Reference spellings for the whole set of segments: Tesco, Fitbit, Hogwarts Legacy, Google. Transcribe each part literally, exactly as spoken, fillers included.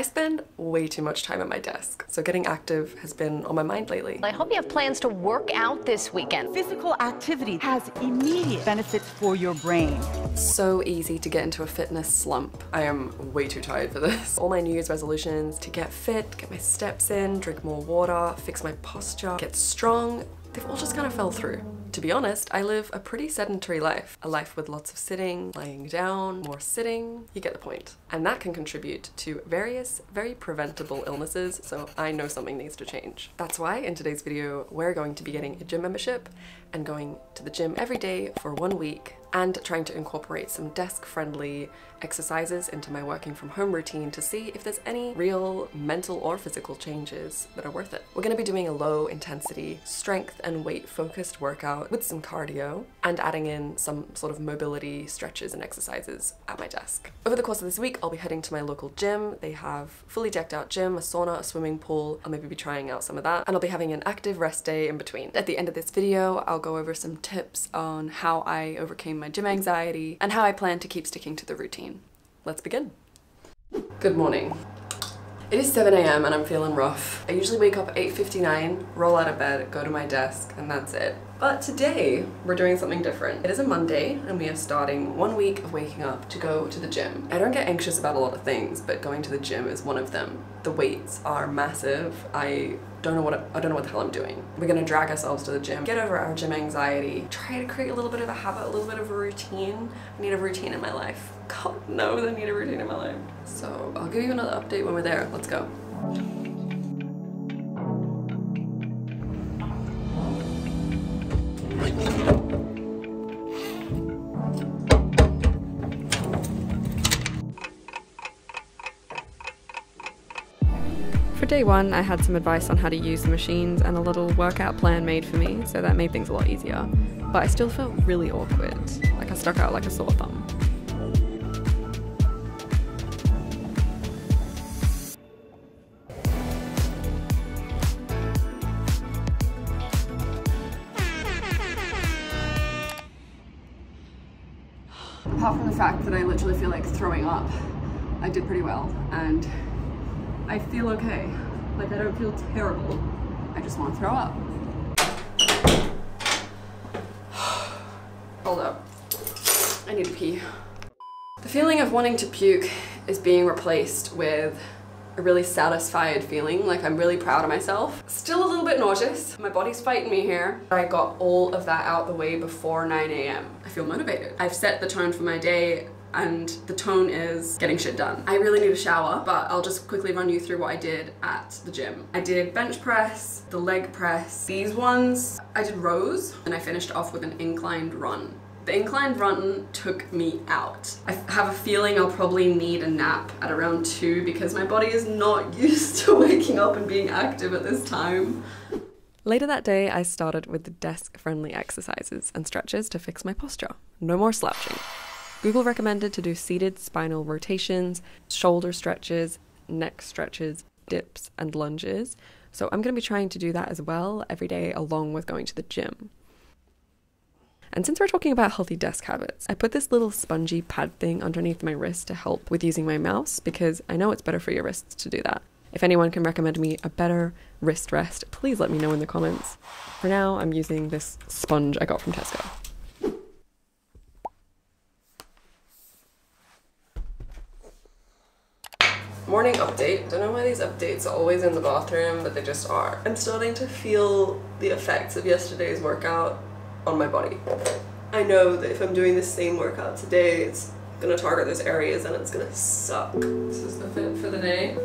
I spend way too much time at my desk, so getting active has been on my mind lately. I hope you have plans to work out this weekend. Physical activity has immediate benefits for your brain. So easy to get into a fitness slump. I am way too tired for this. All my New Year's resolutions to get fit, get my steps in, drink more water, fix my posture, get strong, they've all just kind of fell through. To be honest, I live a pretty sedentary life. A life with lots of sitting, lying down, more sitting, you get the point. And that can contribute to various, very preventable illnesses, so I know something needs to change. That's why in today's video, we're going to be getting a gym membership and going to the gym every day for one week and trying to incorporate some desk-friendly exercises into my working from home routine to see if there's any real mental or physical changes that are worth it. We're gonna be doing a low intensity, strength and weight focused workout with some cardio and adding in some sort of mobility stretches and exercises at my desk. Over the course of this week, I'll be heading to my local gym. They have fully decked out gym, a sauna, a swimming pool. I'll maybe be trying out some of that, and I'll be having an active rest day in between. At the end of this video, I'll go over some tips on how I overcame my gym anxiety and how I plan to keep sticking to the routine. Let's begin. Good morning. It is seven A M and I'm feeling rough. I usually wake up at eight fifty-nine, roll out of bed, go to my desk, and that's it. But today we're doing something different. It is a Monday and we are starting one week of waking up to go to the gym. I don't get anxious about a lot of things, but going to the gym is one of them. The weights are massive. I don't know what I, I don't know what the hell I'm doing. We're gonna drag ourselves to the gym, get over our gym anxiety, try to create a little bit of a habit, a little bit of a routine. I need a routine in my life. God knows I need a routine in my life. So I'll give you another update when we're there. Let's go. Day one, I had some advice on how to use the machines and a little workout plan made for me, so that made things a lot easier. But I still felt really awkward, like I stuck out like a sore thumb. Apart from the fact that I literally feel like throwing up, I did pretty well, and I feel okay. Like, I don't feel terrible. I just want to throw up. Hold up. I need to pee. The feeling of wanting to puke is being replaced with a really satisfied feeling, like I'm really proud of myself. Still a little bit nauseous. My body's fighting me here. I got all of that out the way before nine A M I feel motivated. I've set the tone for my day, and the tone is getting shit done. I really need a shower, but I'll just quickly run you through what I did at the gym. I did bench press, the leg press, these ones. I did rows, and I finished off with an inclined run. The inclined run took me out. I have a feeling I'll probably need a nap at around two because my body is not used to waking up and being active at this time. Later that day, I started with the desk-friendly exercises and stretches to fix my posture. No more slouching. Google recommended to do seated spinal rotations, shoulder stretches, neck stretches, dips and lunges. So I'm going to be trying to do that as well every day along with going to the gym. And since we're talking about healthy desk habits, I put this little spongy pad thing underneath my wrist to help with using my mouse because I know it's better for your wrists to do that. If anyone can recommend me a better wrist rest, please let me know in the comments. For now, I'm using this sponge I got from Tesco. Morning update. Don't know why these updates are always in the bathroom, but they just are. I'm starting to feel the effects of yesterday's workout on my body. I know that if I'm doing the same workout today, it's gonna target those areas and it's gonna suck. This is the fit for the day.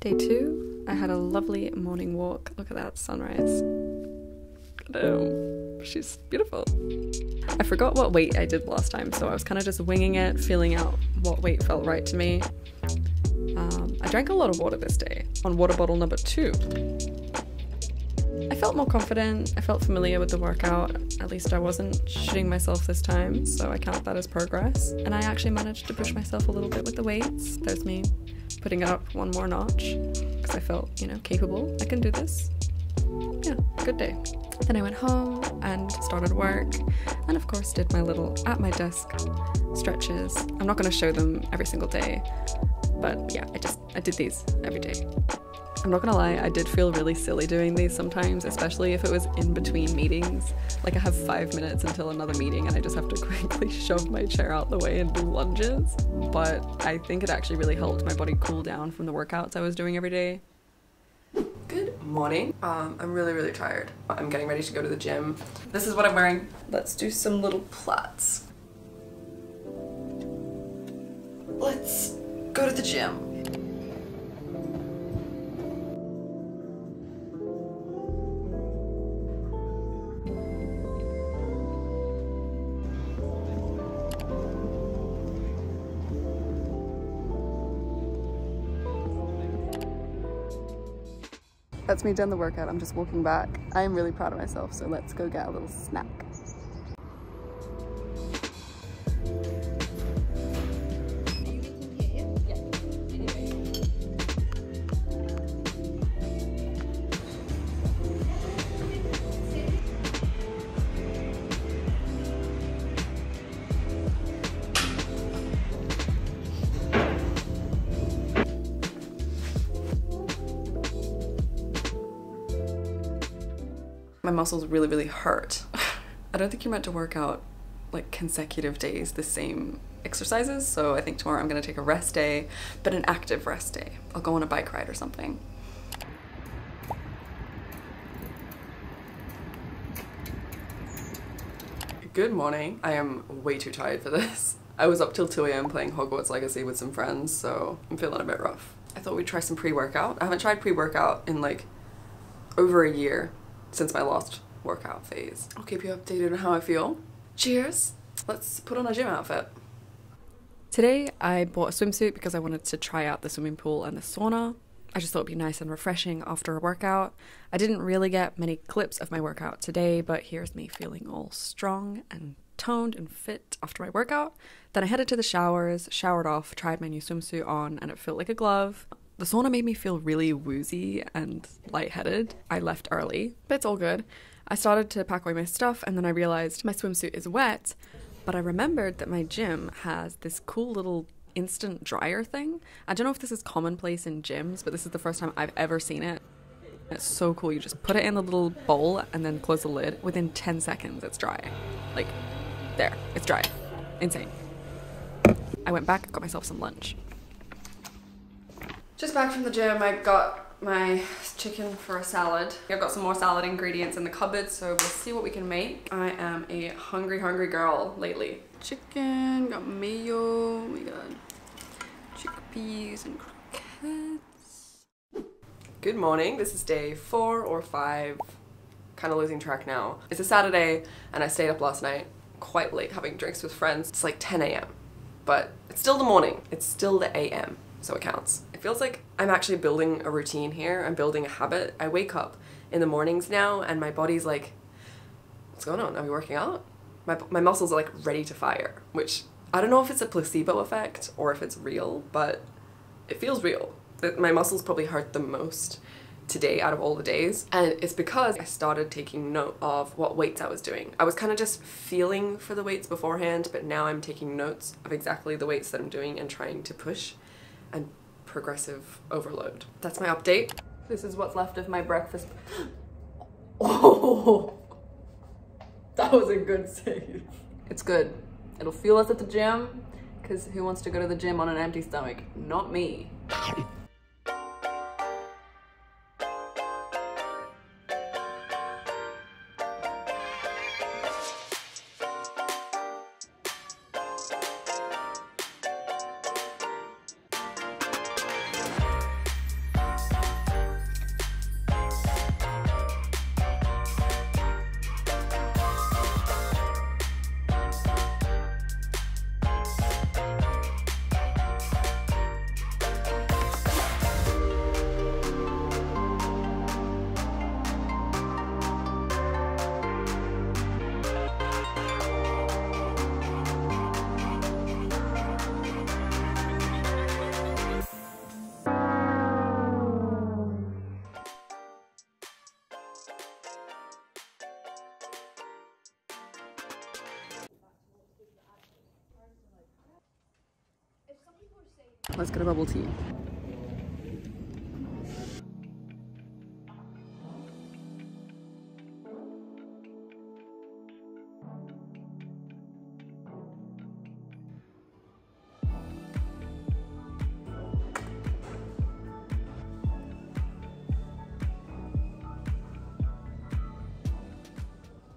Day two, I had a lovely morning walk. Look at that sunrise. Um, she's beautiful. I forgot what weight I did last time, so I was kind of just winging it, feeling out what weight felt right to me. Um, I drank a lot of water this day on water bottle number two. I felt more confident, I felt familiar with the workout, at least I wasn't shitting myself this time, so I count that as progress. And I actually managed to push myself a little bit with the weights. There's me putting it up one more notch, because I felt, you know, capable. I can do this. yeah, good day. Then I went home and started work, and of course did my little at my desk stretches. I'm not going to show them every single day, but yeah, I just I did these every day. I'm not gonna lie, I did feel really silly doing these sometimes, especially if it was in between meetings. Like, I have five minutes until another meeting and I just have to quickly shove my chair out the way and do lunges. But I think it actually really helped my body cool down from the workouts I was doing every day. Good morning. Um, I'm really, really tired. I'm getting ready to go to the gym. This is what I'm wearing. Let's do some little plaits. Let's go to the gym. That's me done the workout, I'm just walking back. I am really proud of myself, so let's go get a little snack. My muscles really, really hurt. I don't think you're meant to work out like consecutive days, the same exercises. So I think tomorrow I'm gonna take a rest day, but an active rest day. I'll go on a bike ride or something. Good morning. I am way too tired for this. I was up till two A M playing Hogwarts Legacy with some friends, so I'm feeling a bit rough. I thought we'd try some pre-workout. I haven't tried pre-workout in like over a year. Since my last workout phase. I'll keep you updated on how I feel. Cheers! Let's put on a gym outfit. Today I bought a swimsuit because I wanted to try out the swimming pool and the sauna. I just thought it'd be nice and refreshing after a workout. I didn't really get many clips of my workout today, but here's me feeling all strong and toned and fit after my workout. Then I headed to the showers, showered off, tried my new swimsuit on, and it felt like a glove. The sauna made me feel really woozy and lightheaded. I left early, but it's all good. I started to pack away my stuff and then I realized my swimsuit is wet, but I remembered that my gym has this cool little instant dryer thing. I don't know if this is commonplace in gyms, but this is the first time I've ever seen it. It's so cool. You just put it in a little bowl and then close the lid. Within ten seconds, it's dry. Like, there, it's dry. Insane. I went back and got myself some lunch. Just back from the gym, I got my chicken for a salad. I've got some more salad ingredients in the cupboard, so we'll see what we can make. I am a hungry, hungry girl lately. Chicken, got mayo, we got chickpeas and croquettes. Good morning, this is day four or five. Kind of losing track now. It's a Saturday and I stayed up last night quite late having drinks with friends. It's like ten A M, but it's still the morning. It's still the A M, so it counts. It feels like I'm actually building a routine here. I'm building a habit. I wake up in the mornings now and my body's like, what's going on? Are we working out? My, my muscles are like ready to fire, which I don't know if it's a placebo effect or if it's real, but it feels real. My muscles probably hurt the most today out of all the days. And it's because I started taking note of what weights I was doing. I was kind of just feeling for the weights beforehand, but now I'm taking notes of exactly the weights that I'm doing and trying to push and progressive overload. That's my update. This is what's left of my breakfast. Oh, that was a good save. It's good. It'll fuel us at the gym, because who wants to go to the gym on an empty stomach? Not me. Let's get a bubble tea.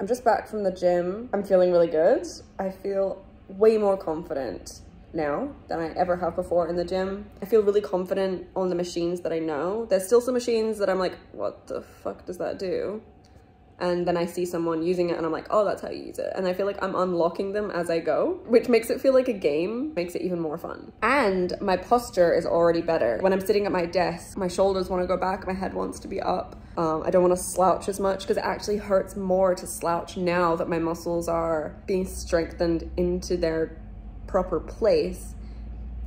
I'm just back from the gym. I'm feeling really good. I feel way more confident now than I ever have before in the gym. I feel really confident on the machines that I know. There's still some machines that I'm like, what the fuck does that do? And then I see someone using it and I'm like, oh, that's how you use it. And I feel like I'm unlocking them as I go, which makes it feel like a game, makes it even more fun. And my posture is already better. When I'm sitting at my desk, my shoulders want to go back, my head wants to be up. Um, I don't want to slouch as much because it actually hurts more to slouch now that my muscles are being strengthened into their proper place.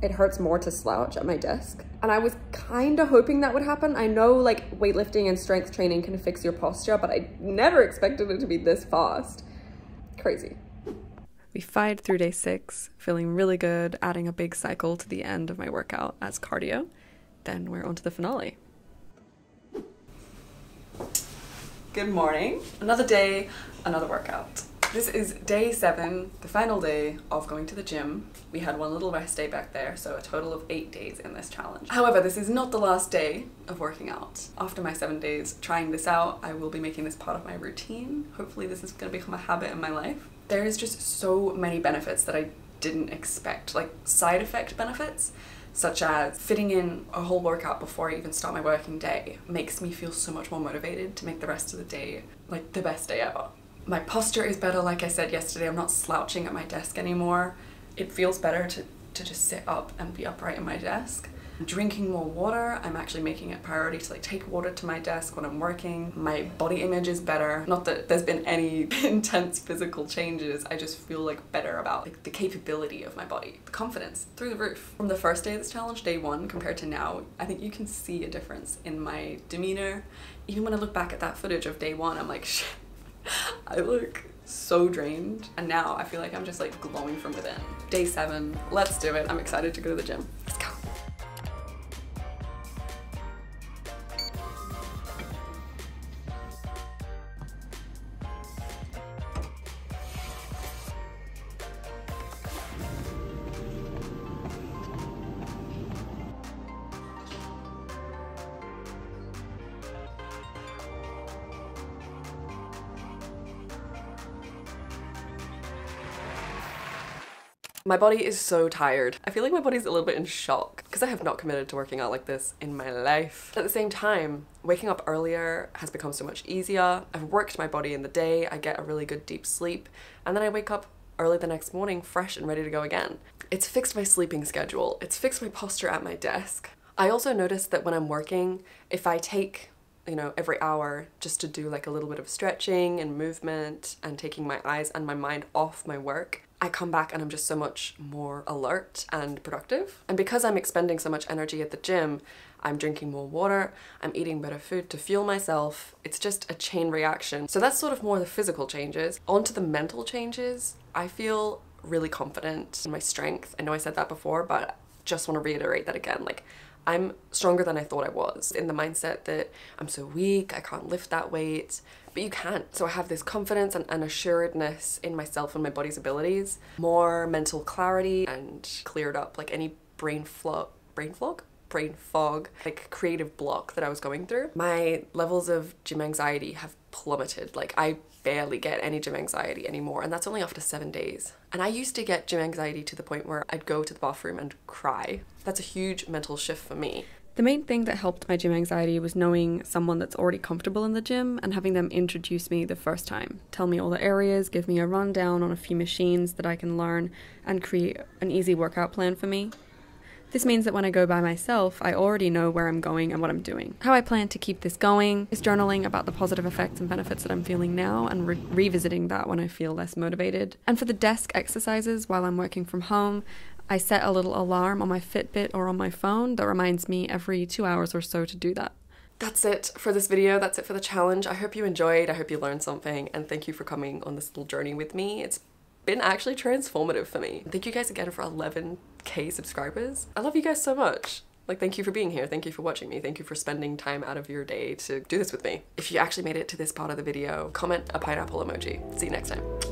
It hurts more to slouch at my desk. And I was kind of hoping that would happen. I know like weightlifting and strength training can fix your posture, but I never expected it to be this fast. Crazy. We fired through day six, feeling really good, adding a big cycle to the end of my workout as cardio. Then we're on to the finale. Good morning. Another day, another workout. This is day seven, the final day of going to the gym. We had one little rest day back there, so a total of eight days in this challenge. However, this is not the last day of working out. After my seven days trying this out, I will be making this part of my routine. Hopefully this is going to become a habit in my life. There is just so many benefits that I didn't expect, like side effect benefits, such as fitting in a whole workout before I even start my working day makes me feel so much more motivated to make the rest of the day like the best day ever. My posture is better, like I said yesterday, I'm not slouching at my desk anymore. It feels better to, to just sit up and be upright at my desk. I'm drinking more water, I'm actually making it a priority to like take water to my desk when I'm working. My body image is better. Not that there's been any intense physical changes, I just feel like better about like the capability of my body. The confidence, through the roof. From the first day of this challenge, day one, compared to now, I think you can see a difference in my demeanor. Even when I look back at that footage of day one, I'm like, shit. I look so drained and now I feel like I'm just like glowing from within. Day seven, let's do it. I'm excited to go to the gym. Let's go. My body is so tired. I feel like my body's a little bit in shock because I have not committed to working out like this in my life. At the same time, waking up earlier has become so much easier. I've worked my body in the day, I get a really good deep sleep, and then I wake up early the next morning fresh and ready to go again. It's fixed my sleeping schedule, it's fixed my posture at my desk. I also noticed that when I'm working, if I take, you know, every hour just to do like a little bit of stretching and movement and taking my eyes and my mind off my work, I come back and I'm just so much more alert and productive. And because I'm expending so much energy at the gym, I'm drinking more water, I'm eating better food to fuel myself. It's just a chain reaction. So that's sort of more the physical changes. Onto the mental changes, I feel really confident in my strength. I know I said that before, but just want to reiterate that again. Like, I'm stronger than I thought I was, in the mindset that I'm so weak, I can't lift that weight, but you can. So I have this confidence and an assuredness in myself and my body's abilities, more mental clarity and cleared up like any brain fog, brain fog? Brain fog, like creative block that I was going through. My levels of gym anxiety have plummeted. Like I barely get any gym anxiety anymore, and that's only after seven days. And I used to get gym anxiety to the point where I'd go to the bathroom and cry. That's a huge mental shift for me. The main thing that helped my gym anxiety was knowing someone that's already comfortable in the gym and having them introduce me the first time. Tell me all the areas, give me a rundown on a few machines that I can learn and create an easy workout plan for me. This means that when I go by myself, I already know where I'm going and what I'm doing. How I plan to keep this going is journaling about the positive effects and benefits that I'm feeling now and re revisiting that when I feel less motivated. And for the desk exercises, while I'm working from home, I set a little alarm on my Fitbit or on my phone that reminds me every two hours or so to do that. That's it for this video, that's it for the challenge. I hope you enjoyed, I hope you learned something, and thank you for coming on this little journey with me. It's been actually transformative for me. Thank you guys again for eleven K one hundred K subscribers. I love you guys so much. Like, thank you for being here. Thank you for watching me. Thank you for spending time out of your day to do this with me. If you actually made it to this part of the video, comment a pineapple emoji. See you next time.